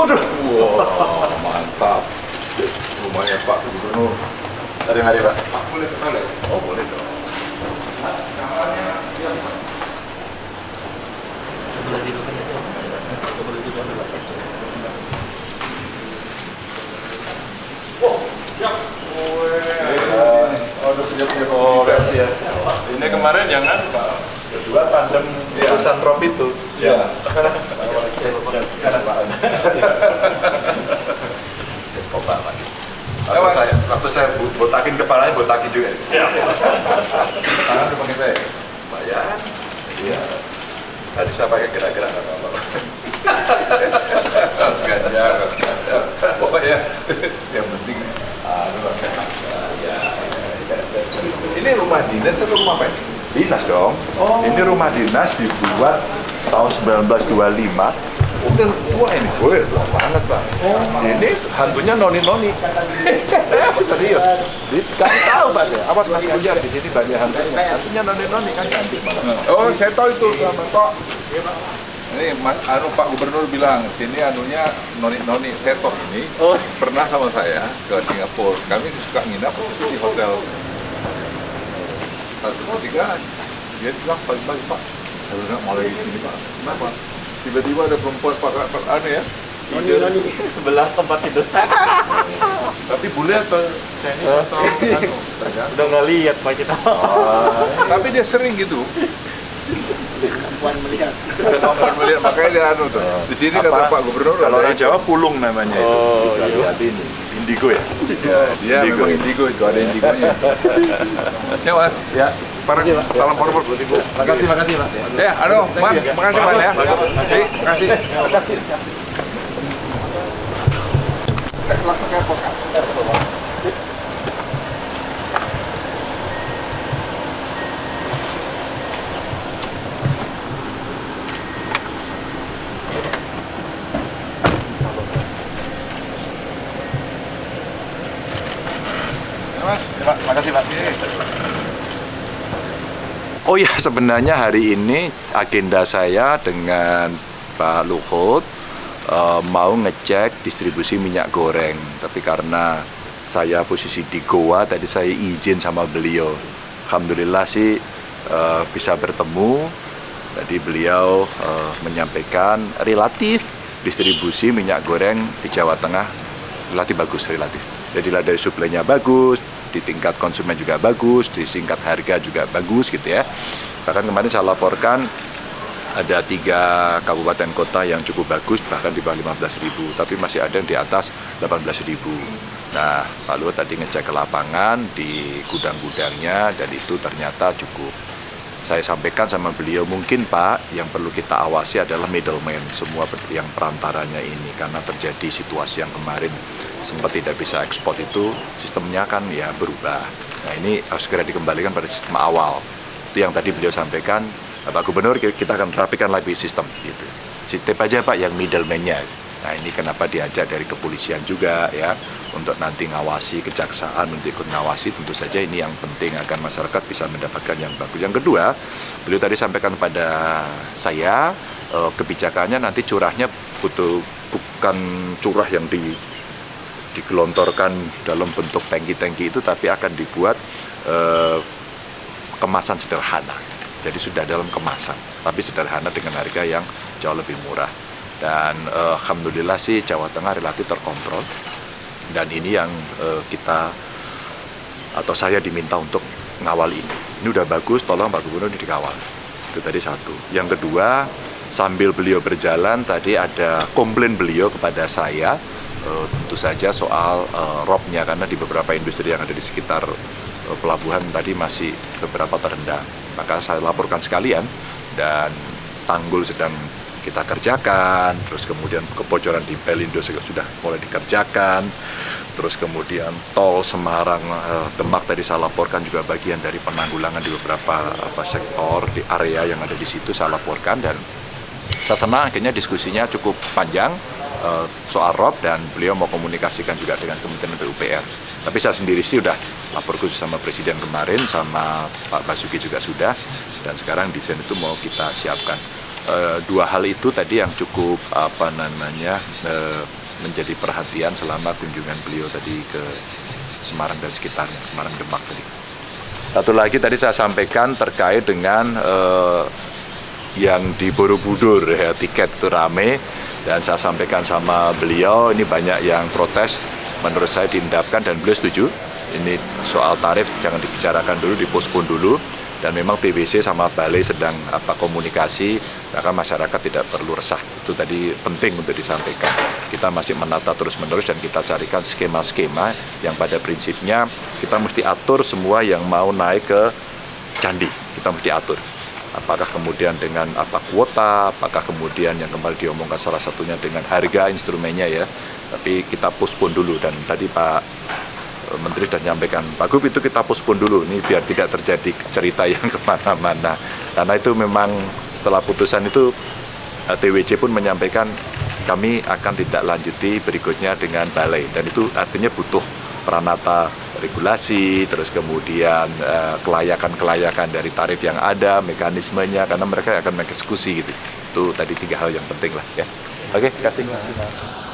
Waduh. Wow, mantap. Rumahnya Pak Gubernur. Mari Pak. Pak boleh ke sana? Oh, boleh dong. Mas, kamarnya yang sebelah di depan itu. Sebelah di depan. Wow, siap. Oh, udah siap-siap. Oh, beres ya. Ini kemarin jangan Pak. Kedua tandem urusan ya. Rob itu. Iya. Waktu saya botakin kepalanya, botakin juga. Iya. Tangan udah pakai saya. Bayar. Iya. Tadi saya pakai kira-kira nggak apa-apa. Mas Ganjar, pokoknya yang penting. Ini rumah dinas atau rumah apa ini? Dinas dong. Oh. Ini rumah dinas dibuat tahun 1925. Udah tua ini, gue tua banget Bang. Ini hantunya noni-noni. Aku serius. Kamu tahu Pak ya? Apa Mas Ganjar di sini banyak hantunya? Hantunya noni-noni kan cantik banget. Oh, saya tahu itu sama Tok. Ini Pak Gubernur bilang sini anunya noni-noni. Seto ini pernah sama saya ke Singapura. Kami suka nginap di hotel 1-3. Dia bilang pagi-pagi Pak, saya bilang mau lagi sini Pak. Kenapa? Tiba-tiba ada perempuan Pak aneh ya. Noni sebelah tempat tidur saya. Tapi boleh atau Chinese atau udah nggak lihat Pak kita. Tapi dia sering gitu. Perempuan melihat. Perempuan melihat makanya dia anu tuh. Di sini kata Pak Gubernur. Kalau orang Jawa pulung namanya itu. Oh iya. Indigo ya. Dia memang indigo itu ada indigonya. Ya Mas. Ya. Salam formal buat Ibu. Makasih Pak. Ya, aduh, Mas, makasih Pak ya. Makasih. Makasih Pak. Oh ya, sebenarnya hari ini agenda saya dengan Pak Luhut mau ngecek distribusi minyak goreng. Tapi karena saya posisi di Goa, tadi saya izin sama beliau. Alhamdulillah sih bisa bertemu. Tadi beliau menyampaikan relatif distribusi minyak goreng di Jawa Tengah relatif bagus relatif. Jadilah dari suplainya bagus. Di tingkat konsumen juga bagus, di tingkat harga juga bagus gitu ya. Bahkan kemarin saya laporkan ada 3 kabupaten kota yang cukup bagus, bahkan di bawah 15.000, tapi masih ada yang di atas 18.000. Nah, Pak Luhut tadi ngecek ke lapangan di gudang-gudangnya dan itu ternyata cukup. Saya sampaikan sama beliau, mungkin Pak, yang perlu kita awasi adalah middleman, semua yang perantaranya ini, karena terjadi situasi yang kemarin sempat tidak bisa ekspor itu, sistemnya kan ya berubah. Nah ini harus segera dikembalikan pada sistem awal. Itu yang tadi beliau sampaikan, Pak Gubernur kita akan rapikan lagi sistem gitu. Sitip aja Pak yang middleman-nya. Nah ini kenapa diajak dari kepolisian juga ya, untuk nanti ngawasi kejaksaan, untuk ikut ngawasi tentu saja ini yang penting agar masyarakat bisa mendapatkan yang bagus. Yang kedua, beliau tadi sampaikan pada saya, kebijakannya nanti curahnya bukan curah yang digelontorkan dalam bentuk tangki-tangki itu, tapi akan dibuat kemasan sederhana. Jadi sudah dalam kemasan, tapi sederhana dengan harga yang jauh lebih murah. Dan alhamdulillah sih Jawa Tengah relatif terkontrol. Dan ini yang kita atau saya diminta untuk ngawal ini. Ini udah bagus, tolong Pak Gubernur dikawal. Itu tadi satu. Yang kedua, sambil beliau berjalan tadi ada komplain beliau kepada saya. Tentu saja soal robnya, karena di beberapa industri yang ada di sekitar pelabuhan tadi masih beberapa terendam. Maka saya laporkan sekalian dan tanggul sedang kita kerjakan, terus kemudian kebocoran di Pelindo sudah mulai dikerjakan, terus kemudian tol Semarang Demak tadi saya laporkan juga bagian dari penanggulangan di beberapa sektor di area yang ada di situ saya laporkan dan saya senang akhirnya diskusinya cukup panjang soal rob dan beliau mau komunikasikan juga dengan Kementerian PUPR. Tapi saya sendiri sih udah lapor khusus sama Presiden kemarin, sama Pak Basuki juga sudah, dan sekarang desain itu mau kita siapkan. dua hal itu tadi yang cukup menjadi perhatian selama kunjungan beliau tadi ke Semarang dan sekitarnya, Semarang Demak tadi. Satu lagi tadi saya sampaikan terkait dengan yang di Borobudur ya, tiket itu rame, dan saya sampaikan sama beliau ini banyak yang protes, menurut saya diindahkan dan beliau setuju. Ini soal tarif jangan dibicarakan dulu, dipospon dulu, dan memang TWC sama Balai sedang komunikasi, maka masyarakat tidak perlu resah. Itu tadi penting untuk disampaikan. Kita masih menata terus-menerus dan kita carikan skema-skema yang pada prinsipnya kita mesti atur semua yang mau naik ke candi, kita mesti atur. Apakah kemudian dengan kuota, apakah kemudian yang kembali diomongkan salah satunya dengan harga instrumennya ya. Tapi kita postpone dulu, dan tadi Pak Menteri sudah menyampaikan, Pak Gub itu kita postpone dulu, ini biar tidak terjadi cerita yang kemana-mana. Karena itu memang setelah putusan itu TWC pun menyampaikan kami akan tidak lanjuti berikutnya dengan balai. Dan itu artinya butuh peranata regulasi, terus kemudian kelayakan-kelayakan dari tarif yang ada, mekanismenya, karena mereka akan mengeksekusi gitu. Itu tadi tiga hal yang penting lah ya. Oke, terima kasih.